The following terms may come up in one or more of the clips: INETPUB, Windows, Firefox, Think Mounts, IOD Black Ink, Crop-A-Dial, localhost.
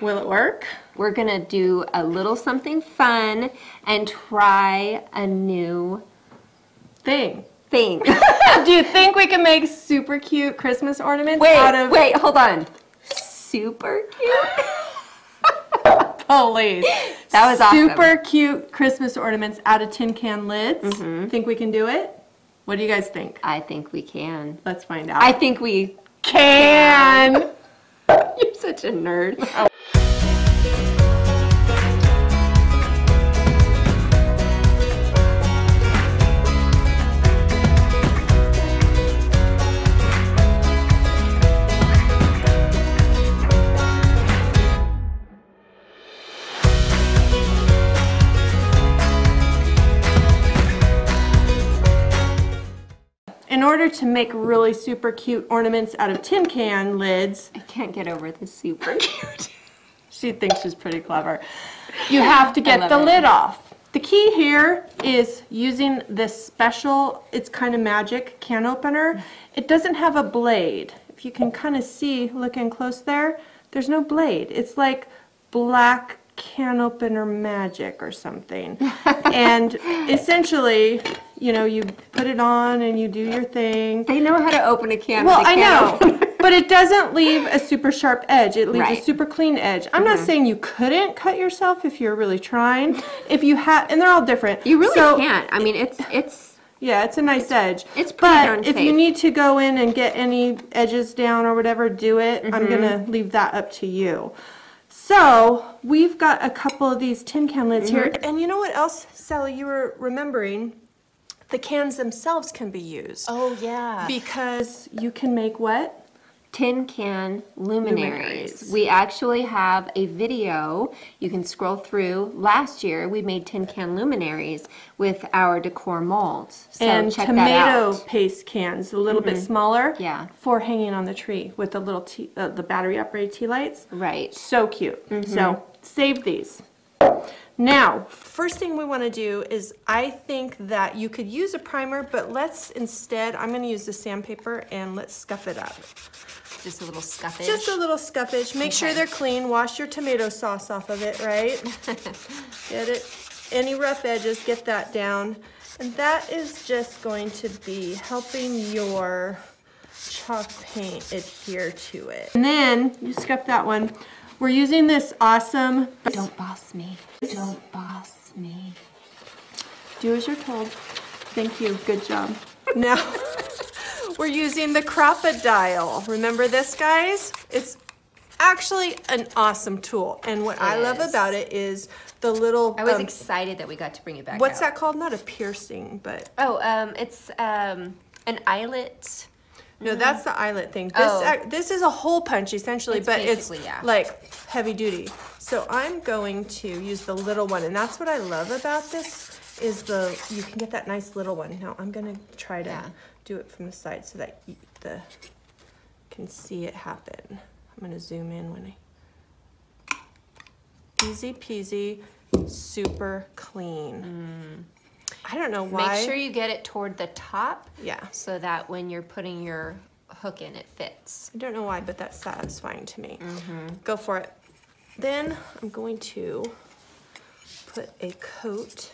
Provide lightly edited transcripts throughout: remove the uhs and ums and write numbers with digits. Will it work? We're gonna do a little something fun and try a new thing. Do you think we can make super cute Christmas ornaments out of... Wait, hold on. Super cute? Police. That was awesome. Super cute Christmas ornaments out of tin can lids. Mm-hmm. Think we can do it? What do you guys think? I think we can. Let's find out. I think we can. You're such a nerd. Oh. In order to make really super cute ornaments out of tin can lids. I can't get over the super cute. She thinks she's pretty clever. You have to get the lid off. The key here is using this special, it's kind of magic can opener. It doesn't have a blade. If you can kind of see, look in close there, there's no blade. It's like black can opener magic or something. And essentially, you know, you put it on and you do your thing. They know how to open a can. Well, I know, but it doesn't leave a super sharp edge. It leaves a super clean edge. I'm not saying you couldn't cut yourself if you're really trying. If you have, and they're all different. You really can't. I mean, it's a nice edge. It's pretty darn safe. But if you need to go in and get any edges down or whatever, do it. I'm gonna leave that up to you. So we've got a couple of these tin can lids here. And you know what else, Sally, you were remembering? The cans themselves can be used. Oh, yeah. Because you can make what? Tin can luminaries. We actually have a video. You can scroll through. Last year, we made tin can luminaries with our decor molds. So and check that out. Tomato paste cans, a little bit smaller. Yeah. For hanging on the tree with the little the battery operated tea lights. Right. So cute. So save these. Now, first thing we want to do is I think that you could use a primer, but let's instead, I'm going to use the sandpaper and let's scuff it up. Just a little scuffage? Just a little scuffage. Make sure they're clean. Wash your tomato sauce off of it, right? Get it? Any rough edges, get that down. And that is just going to be helping your chalk paint adhere to it. And then you scuff that one. We're using this awesome... Don't boss me. Don't boss me. Do as you're told. Thank you. Good job. Now, we're using the Crop-A-Dial. Remember this, guys? It's actually an awesome tool. And what I love about it is the little... I was excited that we got to bring it back out. What's that called? Not a piercing, but... Oh, it's an eyelet... No, that's the eyelet thing. This this is a hole punch essentially, but it's like heavy duty. So I'm going to use the little one, and that's what I love about this is you can get that nice little one. Now I'm gonna try to do it from the side so that you can see it happen. I'm gonna zoom in when I easy peasy, super clean. I don't know why. Make sure you get it toward the top so that when you're putting your hook in, it fits. I don't know why, but that's satisfying to me. Go for it. Then I'm going to put a coat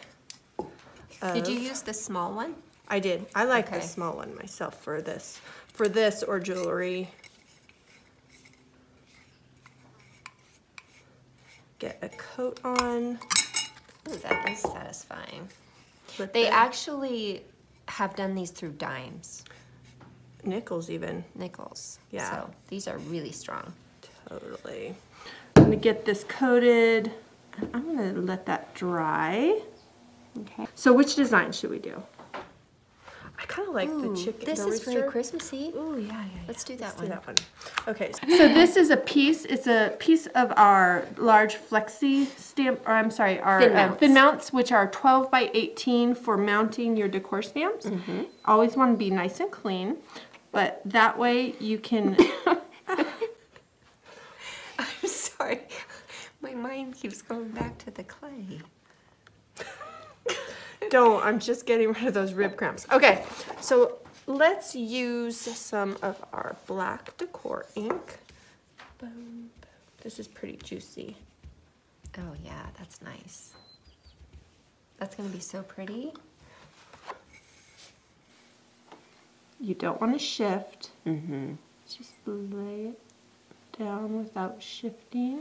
of... Did you use the small one? I did. I like the small one myself for this. For this or jewelry. Get a coat on. Ooh, that is satisfying. But they actually have done these through dimes. Nickels even. Nickels. Yeah. So these are really strong. Totally. I'm going to get this coated. I'm going to let that dry. Okay. So which design should we do? I kind of like the chicken. This is very Christmassy. Oh, yeah. Let's do that one. Okay. So this is a piece. It's a piece of our large flexi stamp, or I'm sorry, our thin mounts, which are 12 by 18 for mounting your decor stamps. Always want to be nice and clean, but that way you can... I'm sorry. My mind keeps going back to the clay. Don't, I'm just getting rid of those rib cramps. Okay, so let's use some of our black decor ink. Boom, boom, This is pretty juicy. Oh yeah, that's nice. That's gonna be so pretty. You don't want to shift. Mm-hmm. Just lay it down without shifting.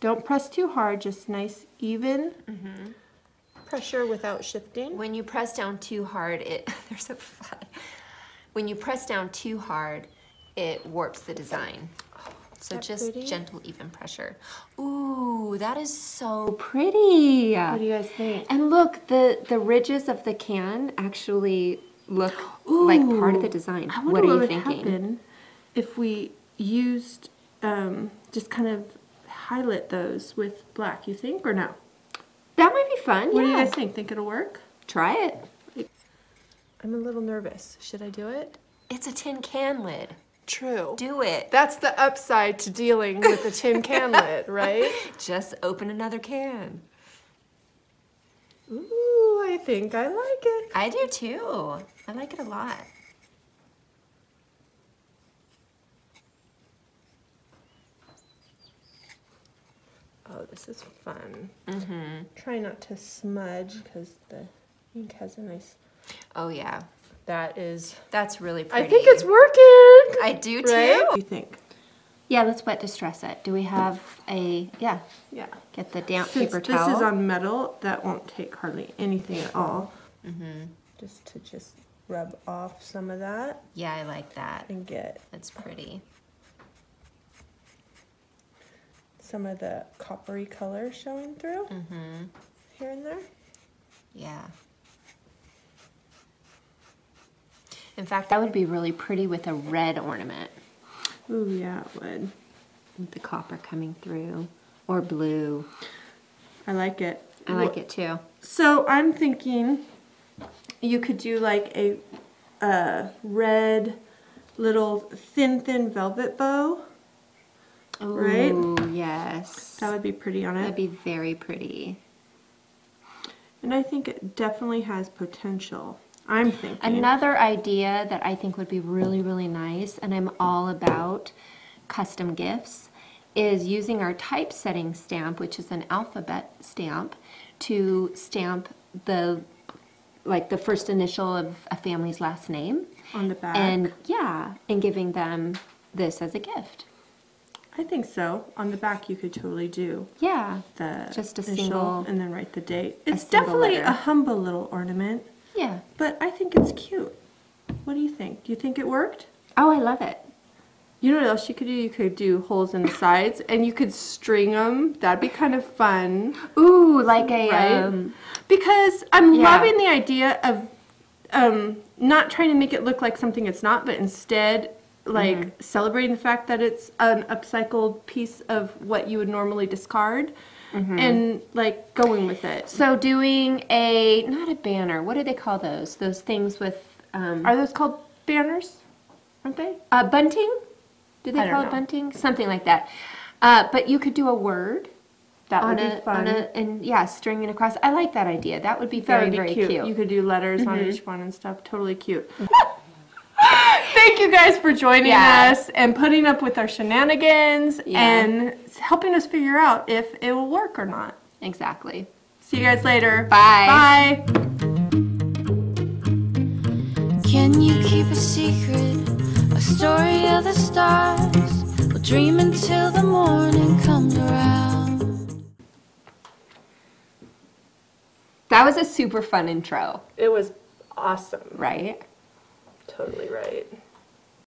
Don't press too hard, just nice, even. Mm-hmm. Pressure without shifting. When you press down too hard, there's a fly. When you press down too hard, it warps the design. So just pretty? Gentle, even pressure. Ooh, that is so pretty. What do you guys think? And look, the ridges of the can actually look Ooh, like part of the design. I wonder what are you thinking? Happen if we used just kind of highlight those with black, you think, or no? That might be fun. What do you guys think? Think it'll work? Try it. I'm a little nervous. Should I do it? It's a tin can lid. True. Do it. That's the upside to dealing with a tin can lid, right? Just open another can. Ooh, I think I like it. I do too. I like it a lot. Oh, this is fun. Mm-hmm. Try not to smudge because the ink has a nice... Oh yeah. That's really pretty. I think it's working. I do too. Right? What do you think? Yeah, let's wet distress it. Do we have a, yeah. Get the damp paper towel. This is on metal, that won't take hardly anything at all. Mm-hmm. Just to rub off some of that. Yeah, I like that. And get. That's pretty. Some of the coppery color showing through. Mm-hmm. Here and there. Yeah. In fact, that would be really pretty with a red ornament. Ooh, yeah, it would. With the copper coming through, or blue. I like it. I like it too. So I'm thinking you could do like a red little thin velvet bow. Ooh, right? Yes. That would be pretty on it. That'd be very pretty. And I think it definitely has potential. I'm thinking. Another idea that I think would be really, really nice, and I'm all about custom gifts, is using our typesetting stamp, which is an alphabet stamp, to stamp the first initial of a family's last name. On the back. And yeah, and giving them this as a gift. I think so. On the back you could totally do. Yeah. Just a initial, single. And then write the date. It's definitely a humble little ornament. Yeah. But I think it's cute. What do you think? Do you think it worked? Oh, I love it. You know what else you could do? You could do holes in the sides, and you could string them. That'd be kind of fun. Ooh, like a... Right? Because I'm loving the idea of not trying to make it look like something it's not, but instead like celebrating the fact that it's an upcycled piece of what you would normally discard. Mm-hmm. And like going with it. So doing not a banner. What do they call those? Those things with. Are those called banners? Aren't they? Bunting. Do they call it bunting? Something like that. But you could do a word. That would be fun. And yeah, stringing across. I like that idea. That would be very, very cute. You could do letters on each one and stuff. Totally cute. Thank you guys for joining us and putting up with our shenanigans and helping us figure out if it will work or not. Exactly. See you guys later. Bye. Bye. Can you keep a secret? A story of the stars. We'll dream until the morning comes around. That was a super fun intro. It was awesome. Right? Totally right.